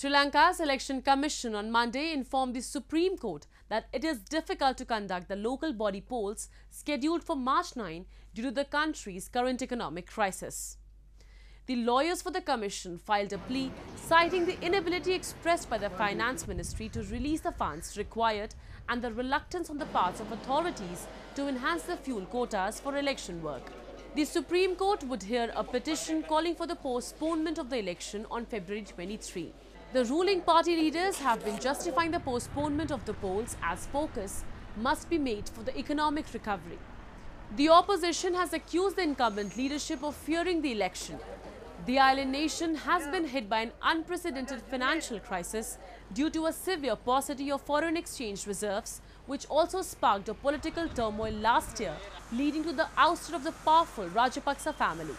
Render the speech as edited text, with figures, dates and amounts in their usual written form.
Sri Lanka's Election Commission on Monday informed the Supreme Court that it is difficult to conduct the local body polls scheduled for March 9 due to the country's current economic crisis. The lawyers for the commission filed a plea citing the inability expressed by the Finance Ministry to release the funds required and the reluctance on the parts of authorities to enhance the fuel quotas for election work. The Supreme Court would hear a petition calling for the postponement of the election on February 23. The ruling party leaders have been justifying the postponement of the polls as focus must be made for the economic recovery. The opposition has accused the incumbent leadership of fearing the election. The island nation has been hit by an unprecedented financial crisis due to a severe paucity of foreign exchange reserves, which also sparked a political turmoil last year, leading to the ouster of the powerful Rajapaksa family.